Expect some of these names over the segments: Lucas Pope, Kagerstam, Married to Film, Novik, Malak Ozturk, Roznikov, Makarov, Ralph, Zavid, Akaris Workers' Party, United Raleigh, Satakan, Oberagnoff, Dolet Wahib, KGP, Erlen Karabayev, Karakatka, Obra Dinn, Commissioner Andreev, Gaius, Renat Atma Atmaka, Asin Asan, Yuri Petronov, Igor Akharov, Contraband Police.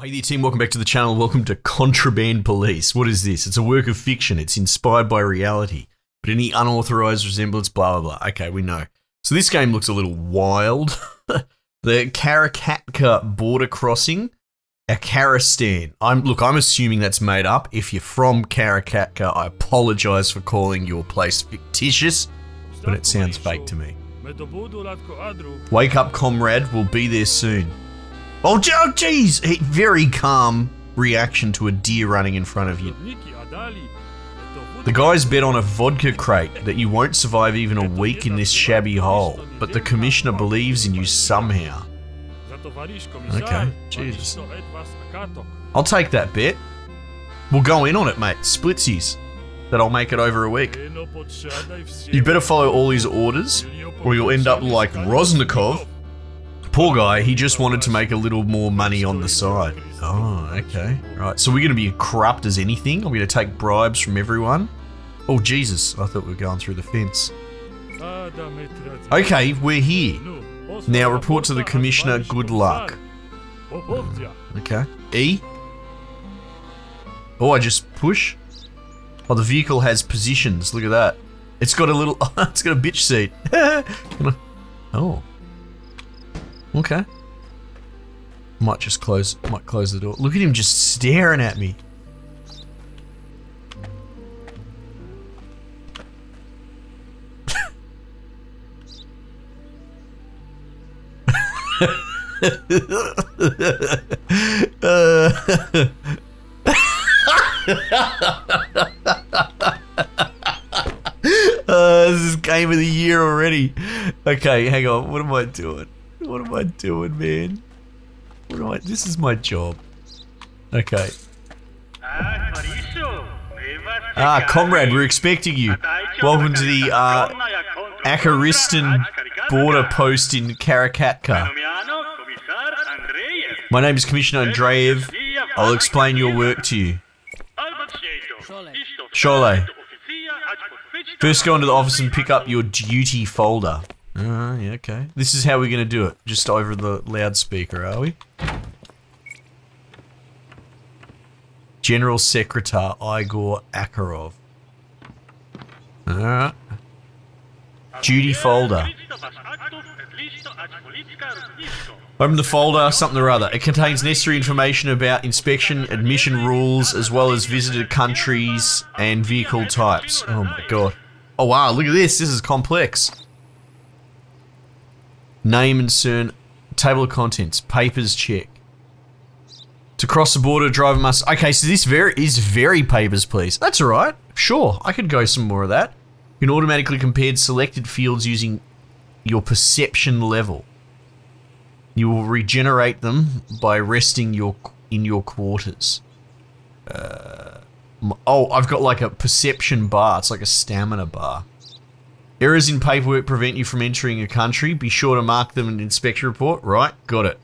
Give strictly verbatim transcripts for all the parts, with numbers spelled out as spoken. Hey there team, welcome back to the channel. Welcome to Contraband Police. What is this? It's a work of fiction. It's inspired by reality. But any unauthorized resemblance, blah, blah, blah. Okay, we know. So this game looks a little wild. The Karakatka border crossing, Akaristan. I'm, look, I'm assuming that's made up. If you're from Karakatka, I apologize for calling your place fictitious, but it sounds fake to me. Wake up, comrade. We'll be there soon. Oh, jeez! A very calm reaction to a deer running in front of you. The guys bet on a vodka crate that you won't survive even a week in this shabby hole, but the commissioner believes in you somehow. Okay, Jesus. I'll take that bet. We'll go in on it, mate. Splitsies. That I'll make it over a week. You'd better follow all his orders, or you'll end up like Roznikov. Poor guy, he just wanted to make a little more money on the side. Oh, okay. Right, so we're going to be corrupt as anything. I'm going to take bribes from everyone. Oh, Jesus. I thought we were going through the fence. Okay, we're here. Now report to the commissioner. Good luck. Okay. E? Oh, I just push? Oh, the vehicle has positions. Look at that. It's got a little... it's got a bitch seat. Oh. Okay. Might just close, might close the door. Look at him just staring at me. uh. uh, this is game of the year already. Okay, hang on. What am I doing? What am I doing, man? What am I, this is my job. Okay. Ah, comrade, we're expecting you. Welcome to the uh, Akaristan border post in Karakatka. My name is Commissioner Andreev. I'll explain your work to you. Shole. First go into the office and pick up your duty folder. Uh, yeah, okay. This is how we're gonna do it. Just over the loudspeaker, are we? General Secretary Igor Akharov. Alright. Duty folder. Open the folder, something or other. It contains necessary information about inspection, admission rules, as well as visitor countries and vehicle types. Oh my god. Oh wow, look at this. This is complex. Name and surname, table of contents, papers check. To cross the border, driver must... Okay, so this very is very Papers, Please. That's alright. Sure, I could go some more of that. You can automatically compare selected fields using your perception level. You will regenerate them by resting your in your quarters. Uh, oh, I've got like a perception bar. It's like a stamina bar. Errors in paperwork prevent you from entering a country. Be sure to mark them and inspect your report. Right, got it.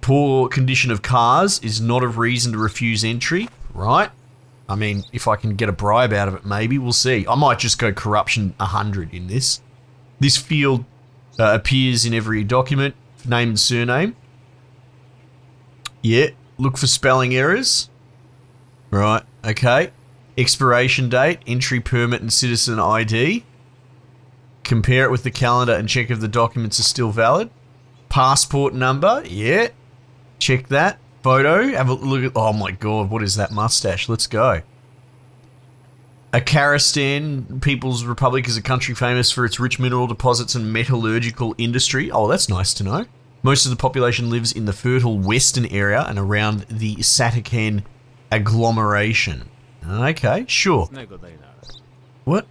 Poor condition of cars is not a reason to refuse entry. Right. I mean, if I can get a bribe out of it, maybe. We'll see. I might just go corruption one hundred in this. This field uh, appears in every document. Name and surname. Yeah. Look for spelling errors. Right. Okay. Expiration date, entry permit and citizen I D. Compare it with the calendar and check if the documents are still valid. Passport number, yeah. Check that. Photo, have a look at... Oh my god, what is that mustache? Let's go. Akaristan People's Republic is a country famous for its rich mineral deposits and metallurgical industry. Oh, that's nice to know. Most of the population lives in the fertile western area and around the Satakan agglomeration. Okay, sure. What?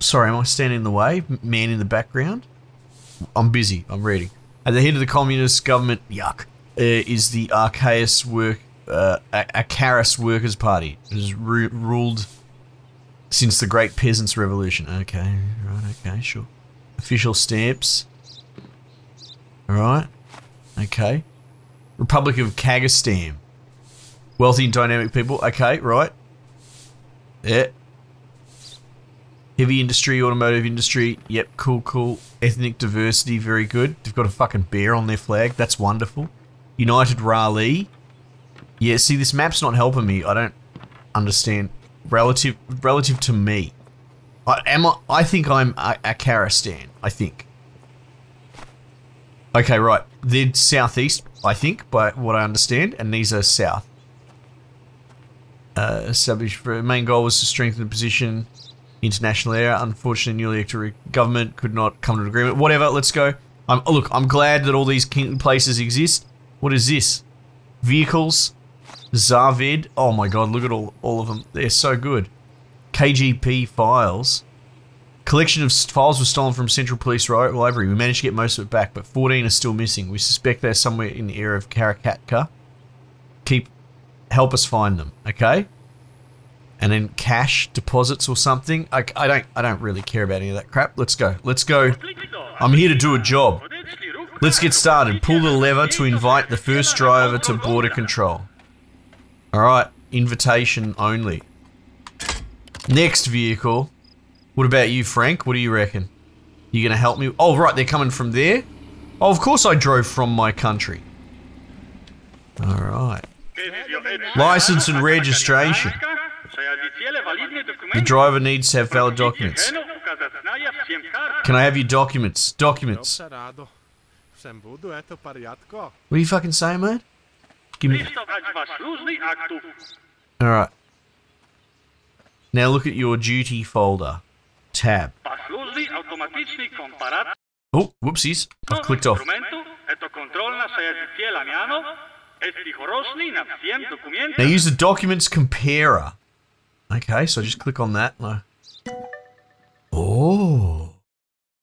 Sorry, am I standing in the way? Man in the background? I'm busy. I'm reading. At the head of the communist government, yuck, uh, is the Akaris Work, uh, Akaris Workers' Party. It is ruled since the Great Peasants' Revolution. Okay, right, okay, sure. Official stamps. Alright, okay. Republic of Kagerstam. Wealthy and dynamic people. Okay, right. Yeah. Heavy industry, automotive industry, yep, cool, cool. Ethnic diversity, very good. They've got a fucking bear on their flag, that's wonderful. United Raleigh. Yeah, see, this map's not helping me. I don't understand. Relative relative to me. I am I, I think I'm Akaristan, I think. Okay, right. They're southeast, I think, by what I understand, and these are south. Uh, established, main goal was to strengthen the position. International air. Unfortunately, newly elected government could not come to an agreement. Whatever, let's go. I'm, oh, look, I'm glad that all these places exist. What is this? Vehicles. Zavid. Oh my god, look at all, all of them. They're so good. K G P files. Collection of files were stolen from Central Police Library. We managed to get most of it back, but fourteen are still missing. We suspect they're somewhere in the area of Karakatka. Keep... help us find them, okay? And then cash deposits or something. I, I don't I don't really care about any of that crap. Let's go. Let's go. I'm here to do a job. Let's get started. Pull the lever to invite the first driver to border control. Alright. Invitation only. Next vehicle. What about you, Frank? What do you reckon? You gonna help me? Oh, right. They're coming from there? Oh, of course I drove from my country. Alright. License and registration. The driver needs to have valid documents. Can I have your documents? Documents. What are you fucking saying, mate? Give me... Alright. Now look at your duty folder. Tab. Oh, whoopsies. I've clicked off. Now use the documents comparer. Okay, so I just click on that. No. Oh.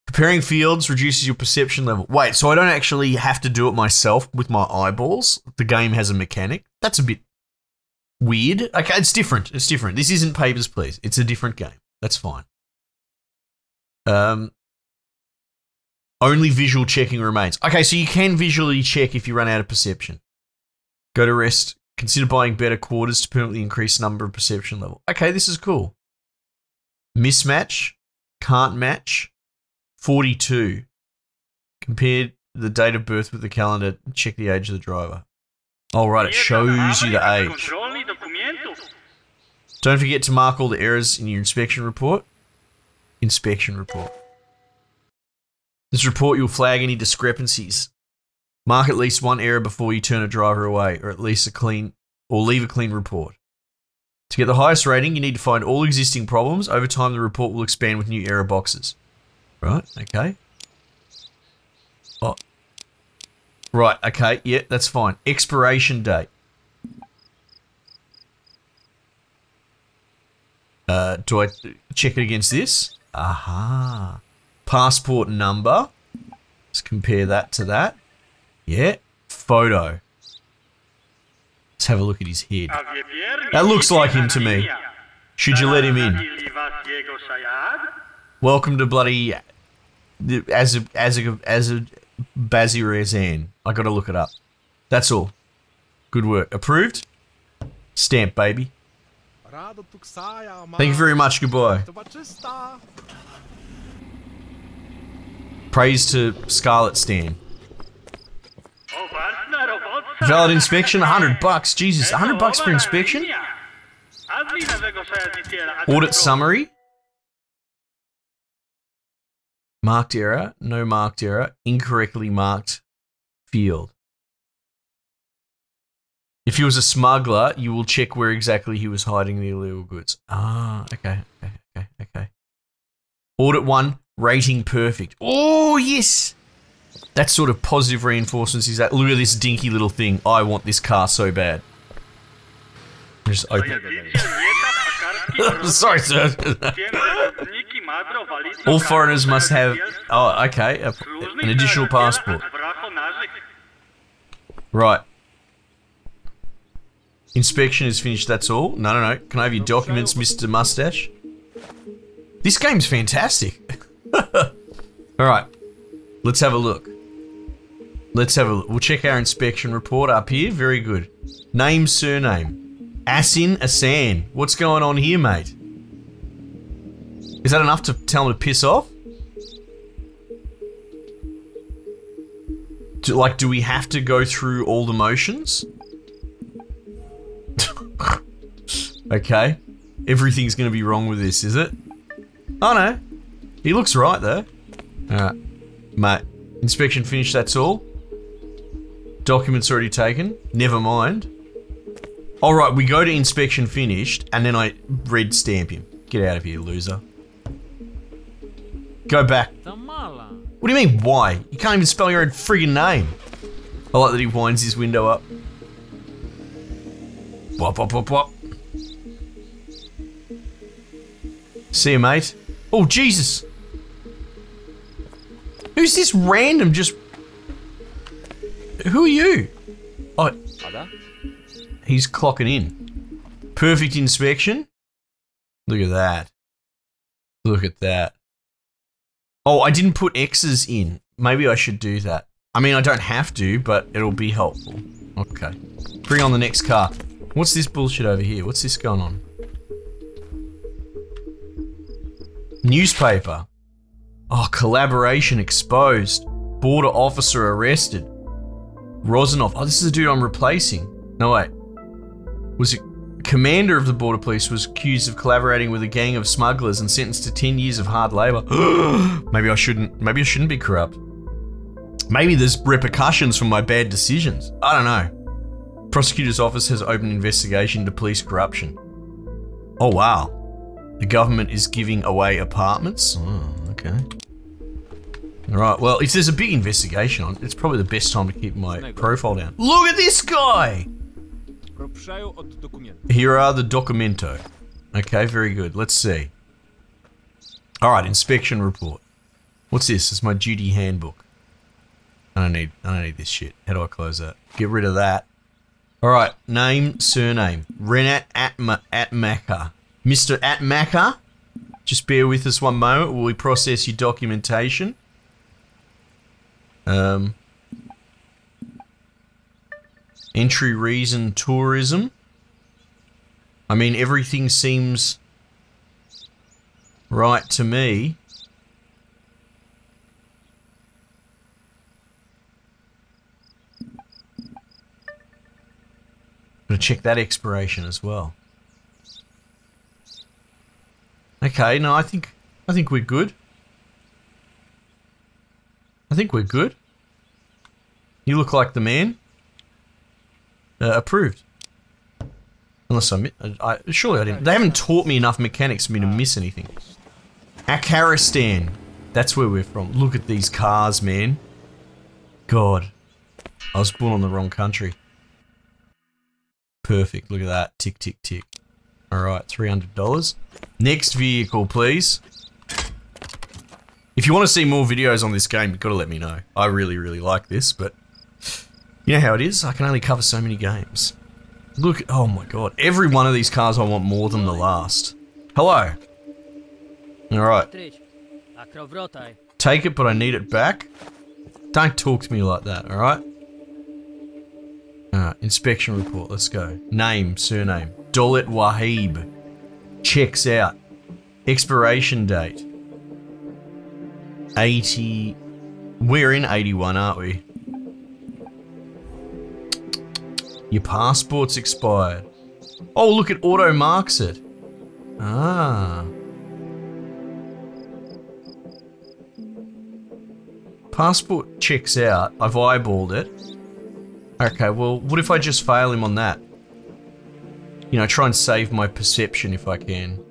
Comparing fields reduces your perception level. Wait, so I don't actually have to do it myself with my eyeballs? The game has a mechanic? That's a bit weird. Okay, it's different. It's different. This isn't Papers, Please. It's a different game. That's fine. Um, only visual checking remains. Okay, so you can visually check if you run out of perception. Go to rest. Consider buying better quarters to permanently increase number of perception level. Okay, this is cool. Mismatch. Can't match. forty-two. Compare the date of birth with the calendar. Check the age of the driver. Oh, right, it shows you the age. Don't forget to mark all the errors in your inspection report. Inspection report. This report, you'll flag any discrepancies. Mark at least one error before you turn a driver away, or at least a clean, or leave a clean report. To get the highest rating, you need to find all existing problems. Over time, the report will expand with new error boxes. Right, okay. Oh. Right, okay, yeah, that's fine. Expiration date. Uh, do I check it against this? Aha. Passport number. Let's compare that to that. Yeah, photo. Let's have a look at his head. That looks like him to me. Should you let him in? Welcome to bloody as a as a as a Bazirezan. I got to look it up. That's all. Good work. Approved. Stamp, baby. Thank you very much. Goodbye. Praise to Scarlet Stan. Valid inspection, one hundred bucks. Jesus, one hundred bucks for inspection? Audit summary. Marked error, no marked error, incorrectly marked field. If he was a smuggler, you will check where exactly he was hiding the illegal goods. Ah, okay, okay, okay, okay. Audit one, rating perfect. Oh, yes! That sort of positive reinforcements is that. Look at this dinky little thing. I want this car so bad. Just open it. Sorry, sir. All foreigners must have. Oh, okay. A, an additional passport. Right. Inspection is finished. That's all. No, no, no. Can I have your documents, Mister Mustache? This game's fantastic. All right. Let's have a look. Let's have a look. We'll check our inspection report up here. Very good. Name, surname. Asin Asan. What's going on here, mate? Is that enough to tell him to piss off? Do, like, do we have to go through all the motions? Okay. Everything's gonna be wrong with this, is it? Oh no. He looks right there. Alright. Mate. Inspection finished, that's all. Documents already taken. Never mind. Alright, we go to inspection finished, and then I red stamp him. Get out of here, loser. Go back. What do you mean, why? You can't even spell your own friggin' name. I like that he winds his window up. Wop, wop, wop, wop. See you, mate. Oh, Jesus. Who's this random just... Who are you? Oh, he's clocking in. Perfect inspection. Look at that. Look at that. Oh, I didn't put X's in. Maybe I should do that. I mean, I don't have to, but it'll be helpful. Okay. Bring on the next car. What's this bullshit over here? What's this going on? Newspaper. Oh, collaboration exposed. Border officer arrested. Roznikov. Oh, this is the dude I'm replacing. No, wait. Was it... Commander of the Border Police was accused of collaborating with a gang of smugglers and sentenced to ten years of hard labor. Maybe I shouldn't, maybe I shouldn't be corrupt. Maybe there's repercussions for my bad decisions. I don't know. Prosecutor's office has opened investigation to police corruption. Oh, wow. The government is giving away apartments? Oh, okay. All right, well, if there's a big investigation on, it's probably the best time to keep my profile down. Look at this guy! Here are the documento. Okay, very good. Let's see. Alright, inspection report. What's this? It's my duty handbook. I don't need I don't need this shit. How do I close that? Get rid of that. Alright, name, surname. Renat Atma Atmaka. Mister Atmaka? Just bear with us one moment while we process your documentation. Um Entry reason, tourism. I mean, everything seems right to me. Gotta check that expiration as well. Okay, no, I think I think we're good. I think we're good. You look like the man. Uh, approved. Unless I, I... Surely I didn't... They haven't taught me enough mechanics for me to miss anything. Akaristan. That's where we're from. Look at these cars, man. God. I was born in the wrong country. Perfect. Look at that. Tick, tick, tick. Alright, three hundred dollars. Next vehicle, please. If you want to see more videos on this game, you've got to let me know. I really, really like this, but... You know how it is? I can only cover so many games. Look, oh my god. Every one of these cars I want more than the last. Hello. Alright. Take it, but I need it back. Don't talk to me like that, alright? Alright, inspection report, let's go. Name, surname. Dolet Wahib. Checks out. Expiration date. eighty... We're in eighty-one, aren't we? Your passport's expired. Oh, look, it auto-marks it. Ah. Passport checks out. I've eyeballed it. Okay, well, what if I just fail him on that? You know, try and save my perception if I can.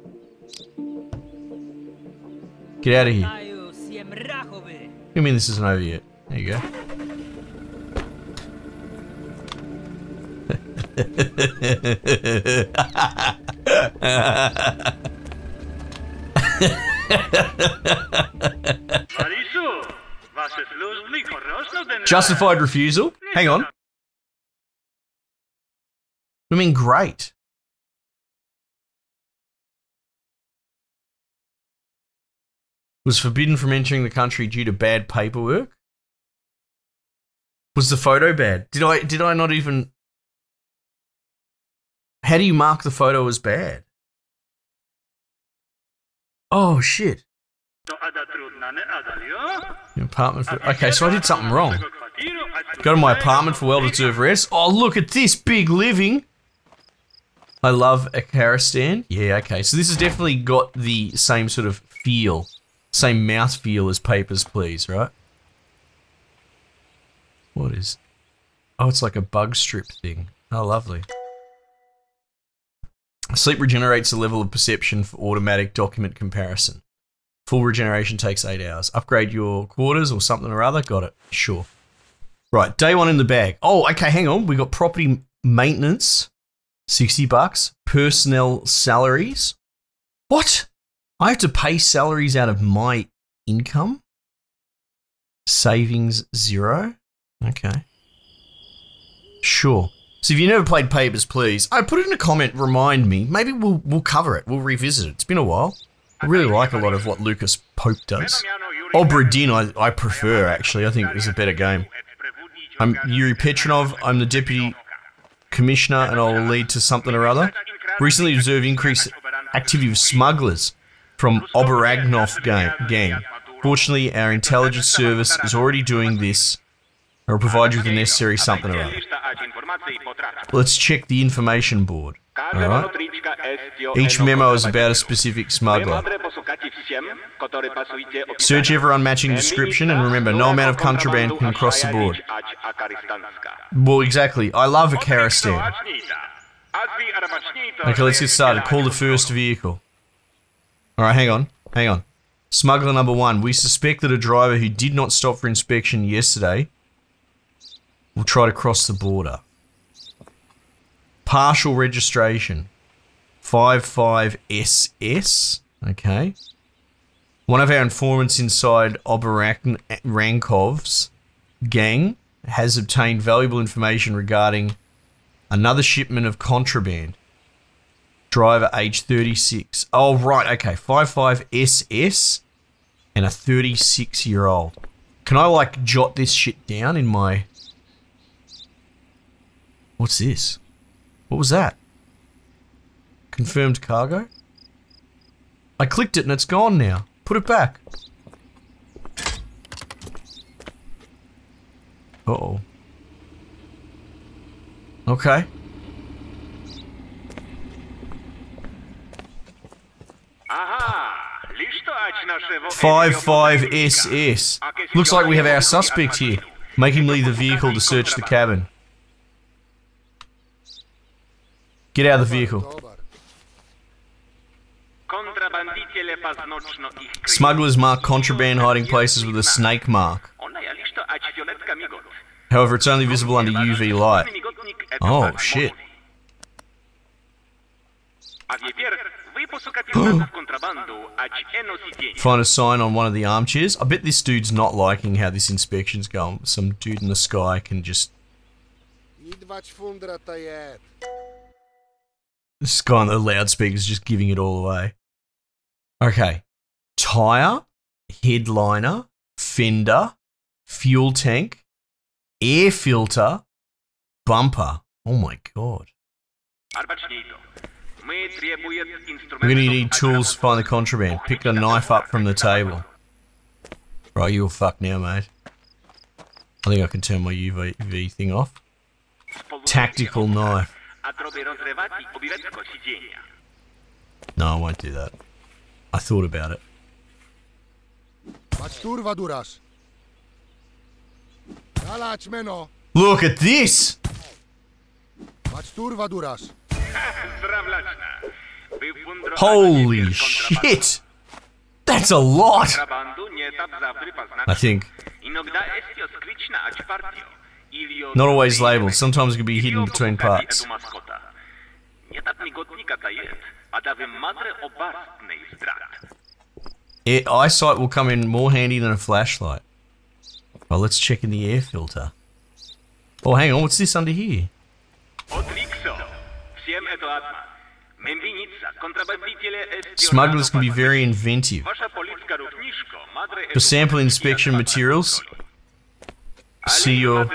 Get out of here. What do you mean this isn't over yet? There you go. Justified refusal? Hang on. I mean, great. Was forbidden from entering the country due to bad paperwork? Was the photo bad? Did I did I not even... How do you mark the photo as bad? Oh, shit. Apartment for, okay, so I did something wrong. Go to my apartment for well-deserved rest. Oh, look at this big living. I love Akaristan. Yeah, okay. So this has definitely got the same sort of feel, same mouse feel as Papers, Please, right? What is... Oh, it's like a bug strip thing. Oh, lovely. Sleep regenerates a level of perception for automatic document comparison. Full regeneration takes eight hours. Upgrade your quarters or something or other. Got it. Sure. Right. Day one in the bag. Oh, okay. Hang on. We got property maintenance. sixty bucks. Personnel salaries. What? I have to pay salaries out of my income? Savings zero. Okay. Sure. So if you never played Papers, Please, I put it in a comment, remind me. Maybe we'll, we'll cover it. We'll revisit it. It's been a while. I really like a lot of what Lucas Pope does. Obra Dinn, I, I prefer, actually. I think it's a better game. I'm Yuri Petronov. I'm the Deputy Commissioner, and I'll lead to something or other. Recently observed increased activity of smugglers from Oberagnoff gang. Fortunately, our intelligence service is already doing this. I'll provide you with the necessary something or other. Let's check the information board. All right. Each memo is about a specific smuggler. Search every unmatching description, and remember, no amount of contraband can cross the board. Well, exactly. I love Akaristan. Okay, let's get started. Call the first vehicle. All right, hang on. Hang on. Smuggler number one. We suspect that a driver who did not stop for inspection yesterday will try to cross the border. Partial registration, five five S S, okay. One of our informants inside Oberankov's gang has obtained valuable information regarding another shipment of contraband. Driver age thirty-six. Oh, right, okay, five five S S and a thirty-six-year-old. Can I, like, jot this shit down in my... What's this? What was that? Confirmed cargo? I clicked it and it's gone now. Put it back. Uh-oh. Okay. five five S S. Looks like we have our suspect here. Make him leave the vehicle to search the cabin. Get out of the vehicle. Smugglers mark contraband hiding places with a snake mark. However, it's only visible under U V light. Oh, shit. Find a sign on one of the armchairs. I bet this dude's not liking how this inspection's going. Some dude in the sky can just... This guy on the loudspeaker's just giving it all away. Okay. Tire, headliner, fender, fuel tank, air filter, bumper. Oh my god. We're gonna need tools to find the contraband. Pick a knife up from the table. Right, you're fucked now, mate. I think I can turn my U V thing off. Tactical knife. No, I won't do that. I thought about it. Look at this! Holy shit! That's a lot! I think. Not always labelled, sometimes it can be hidden between parts. Air eyesight will come in more handy than a flashlight. Well, let's check in the air filter. Oh, hang on, what's this under here? Smugglers can be very inventive. For sample inspection materials, see your...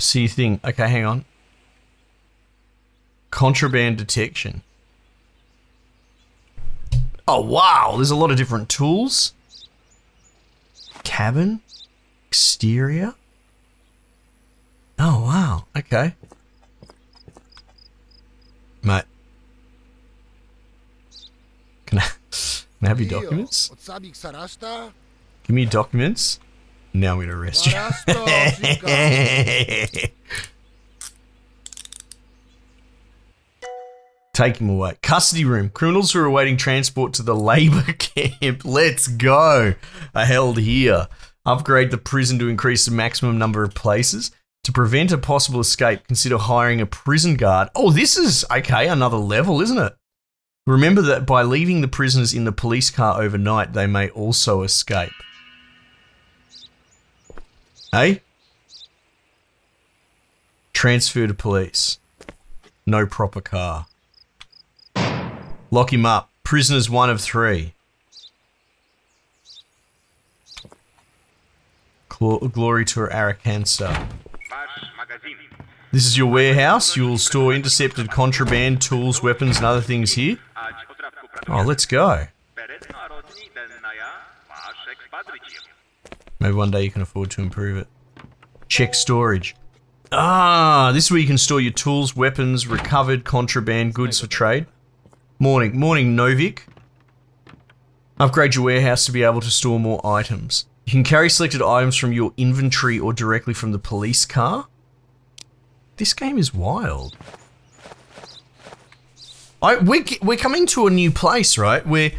See your thing. Okay, hang on. Contraband detection. Oh, wow! There's a lot of different tools. Cabin. Exterior. Oh, wow. Okay. Mate. Can I, can I have your documents? Give me your documents. Now I'm going to arrest you. Take him away. Custody room. Criminals who are awaiting transport to the labor camp. Let's go. Are held here. Upgrade the prison to increase the maximum number of places. To prevent a possible escape, consider hiring a prison guard. Oh, this is, okay, another level, isn't it? Remember that by leaving the prisoners in the police car overnight, they may also escape. Hey? Transfer to police. No proper car. Lock him up. Prisoners one of three. Gl glory to Arakansa. This is your warehouse. You will store intercepted contraband, tools, weapons, and other things here. Oh, let's go. Maybe one day you can afford to improve it. Check storage. Ah, this is where you can store your tools, weapons, recovered contraband, goods for trade. Morning. Morning, Novik. Upgrade your warehouse to be able to store more items. You can carry selected items from your inventory or directly from the police car. This game is wild. I we're, we're coming to a new place, right? Where,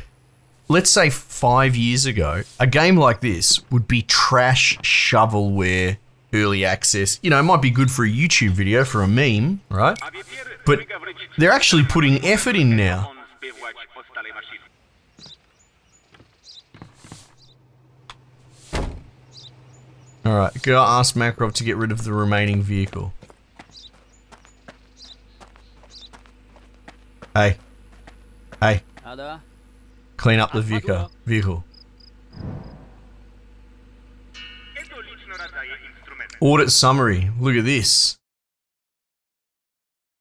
let's say five years ago, a game like this would be trash shovelware, early access. You know, it might be good for a YouTube video, for a meme, right? But they're actually putting effort in now. Alright, go ask Makarov to get rid of the remaining vehicle. Hey. Hey. Clean up the vehicle. vehicle. Audit summary. Look at this.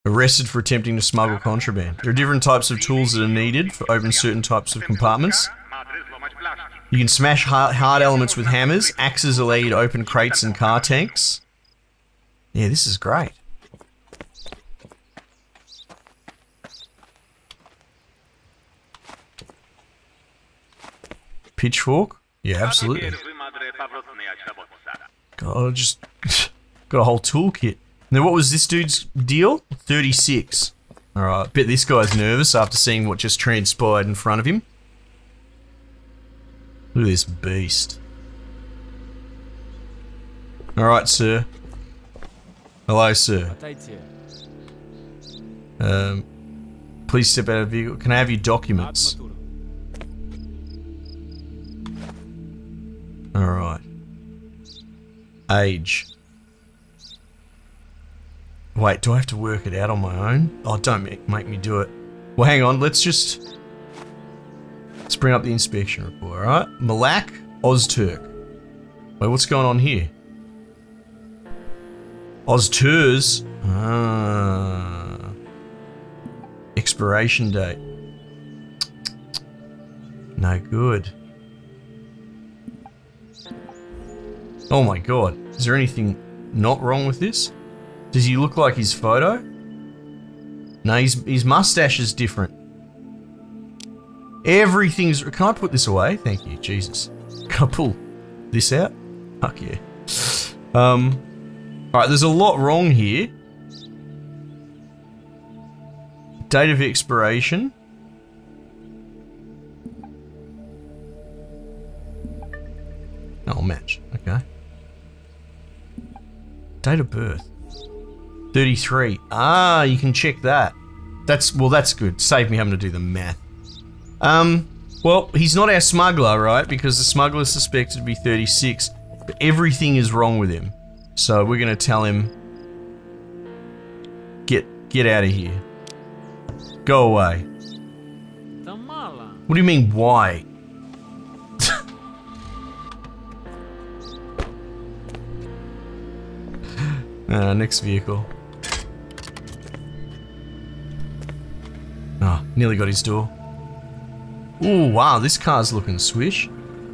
Arrested for attempting to smuggle contraband. There are different types of tools that are needed for opening certain types of compartments. You can smash hard, hard elements with hammers. Axes allow you to open crates and car tanks. Yeah, this is great. Pitchfork? Yeah, absolutely. God, I just got a whole toolkit. Now, what was this dude's deal? thirty-six. Alright, bet this guy's nervous after seeing what just transpired in front of him. Look at this beast. Alright, sir. Hello, sir. Um, please step out of the vehicle. Can I have your documents? Alright. Age. Wait, do I have to work it out on my own? Oh, don't make, make me do it. Well, hang on, let's just... Let's bring up the inspection report, alright? Malak Ozturk. Wait, what's going on here? Ozturz. Ah. Expiration date. No good. Oh my god, is there anything not wrong with this? Does he look like his photo? No, his, his mustache is different. Everything's... Can I put this away? Thank you, Jesus. Can I pull this out? Fuck yeah. Um, alright, there's a lot wrong here. Date of expiration. Oh, match. Okay. Date of birth. thirty-three. Ah, you can check that. That's, well, that's good. Save me having to do the math. Um, well, he's not our smuggler, right? Because the smuggler is suspected to be thirty-six, but everything is wrong with him. So we're going to tell him, get, get out of here. Go away. What do you mean, why? Uh, next vehicle. Oh, nearly got his door. Ooh, wow, this car's looking swish.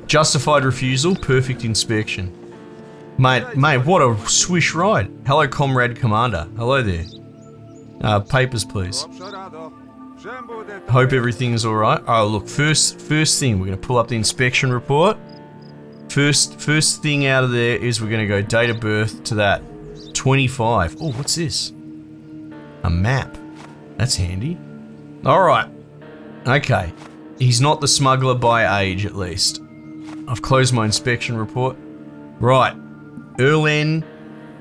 Justified refusal, perfect inspection. Mate, mate, what a swish ride. Hello, Comrade Commander. Hello there. Uh, papers, please. Hope everything's alright. Oh, look, first first thing, we're going to pull up the inspection report. First first thing out of there is we're going to go date of birth to that. twenty-five. Oh, what's this? A map. That's handy. Alright. Okay. He's not the smuggler by age, at least. I've closed my inspection report. Right. Erlen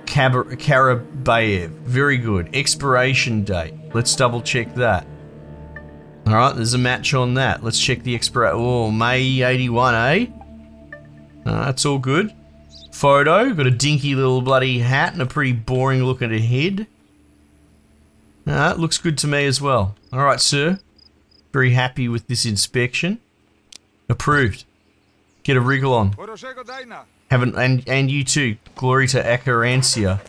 Karabayev. Very good. Expiration date. Let's double check that. Alright, there's a match on that. Let's check the expiration. Oh, May eighty-one, eh? Uh, that's all good. Photo. Got a dinky little bloody hat and a pretty boring look at a head. Ah, that looks good to me as well. Alright, sir. Very happy with this inspection. Approved. Get a wriggle on. Haven't, and, and you too. Glory to Acarantia.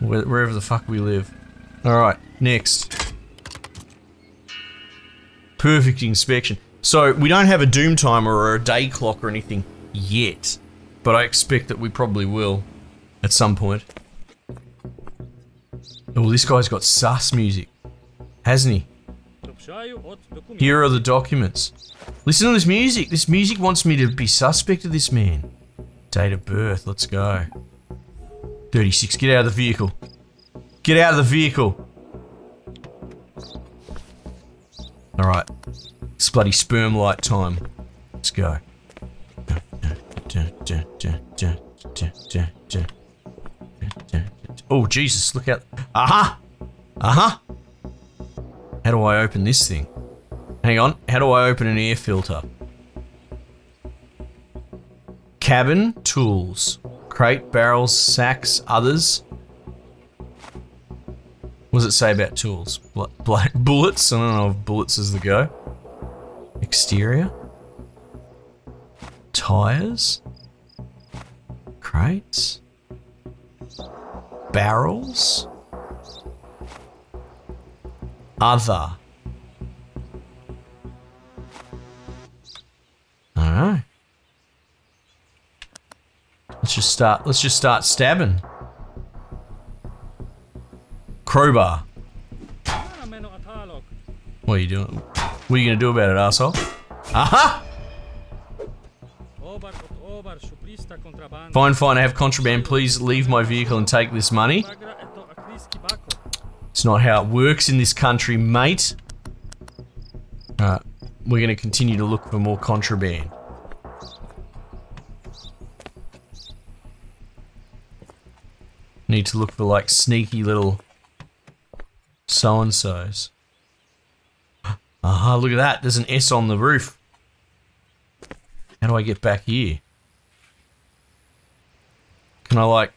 Where, wherever the fuck we live. Alright, next. Perfect inspection. So, we don't have a doom timer or a day clock or anything yet. But I expect that we probably will at some point. Oh, this guy's got sus music, hasn't he? Here are the documents. Listen to this music. This music wants me to be suspect of this man. Date of birth. Let's go. thirty-six. Get out of the vehicle. Get out of the vehicle. All right. It's bloody sperm light time. Let's go. Oh, Jesus, look out. Aha! Aha! How do I open this thing? Hang on, how do I open an air filter? Cabin, tools, crate, barrels, sacks, others. What does it say about tools? Black bullets? I don't know if bullets is the go. Exterior. Tires, crates, barrels, other. Alright. Let's just start, let's just start stabbing. Crowbar. What are you doing? What are you gonna do about it, asshole? Aha! Fine, fine, I have contraband. Please leave my vehicle and take this money. It's not how it works in this country, mate. Uh, we're going to continue to look for more contraband. Need to look for, like, sneaky little so-and-sos. Aha, look at that. There's an S on the roof. How do I get back here? Can I like,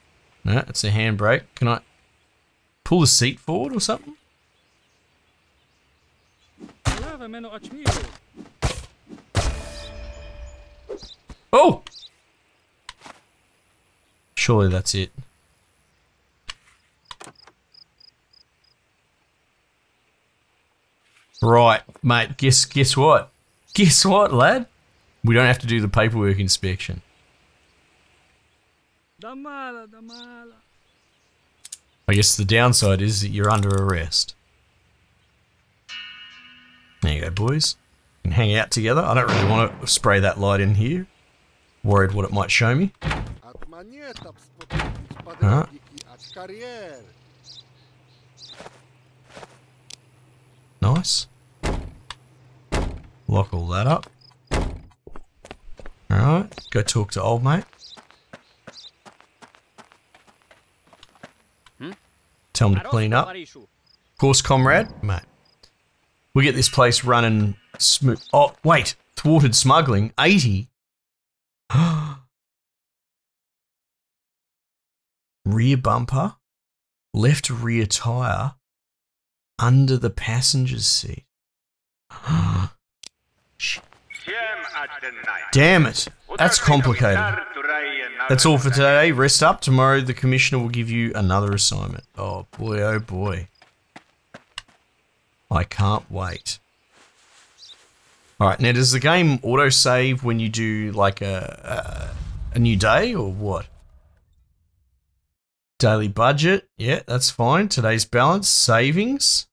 no, it's a handbrake. Can I pull the seat forward or something? Oh! Surely that's it. Right, mate, guess, guess what? Guess what, lad? We don't have to do the paperwork inspection. I guess the downside is that you're under arrest. There you go, boys. You can hang out together. I don't really want to spray that light in here. Worried what it might show me. Huh? Nice. Lock all that up. Alright, go talk to old mate. Tell him to clean up. Of course, comrade. Mate. We get this place running smooth. Oh, wait. Thwarted smuggling. eighty. Rear bumper. Left rear tire. Under the passenger's seat. Damn it. That's complicated. That's all for today. Rest up. Tomorrow the commissioner will give you another assignment. Oh boy, oh boy. I can't wait. Alright, now does the game autosave when you do like a, a, a new day or what? Daily budget. Yeah, that's fine. Today's balance. Savings.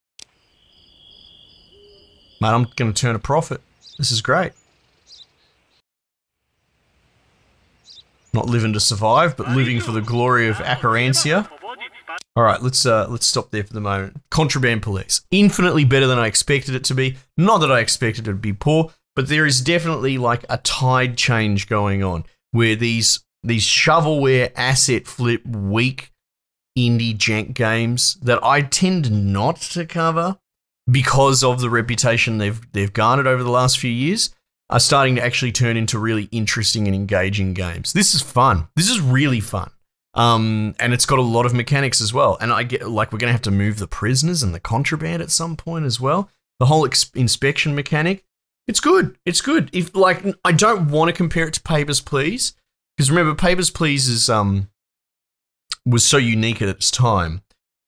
Man, I'm going to turn a profit. This is great. Not living to survive, but living for the glory of Acarantia. All right, let's uh, let's stop there for the moment. Contraband Police. Infinitely better than I expected it to be. Not that I expected it to be poor, but there is definitely like a tide change going on where these these shovelware asset flip weak indie jank games that I tend not to cover because of the reputation they've they've garnered over the last few years are starting to actually turn into really interesting and engaging games. This is fun. This is really fun. Um, and it's got a lot of mechanics as well. And I get like, we're going to have to move the prisoners and the contraband at some point as well. The whole inspection mechanic. It's good. It's good. If like, I don't want to compare it to Papers, Please. Because remember, Papers, Please is, um, was so unique at its time.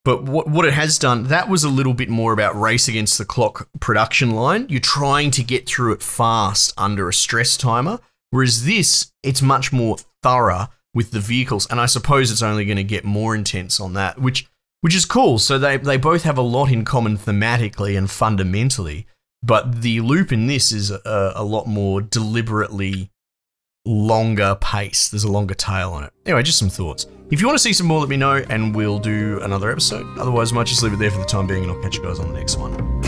But what, what it has done, that was a little bit more about race against the clock production line. You're trying to get through it fast under a stress timer. Whereas this, it's much more thorough with the vehicles, and I suppose it's only going to get more intense on that, which which is cool. So they, they both have a lot in common thematically and fundamentally, but the loop in this is a, a lot more deliberately longer pace. There's a longer tail on it. Anyway, just some thoughts. If you want to see some more, let me know, and we'll do another episode. Otherwise, I might just leave it there for the time being, and I'll catch you guys on the next one.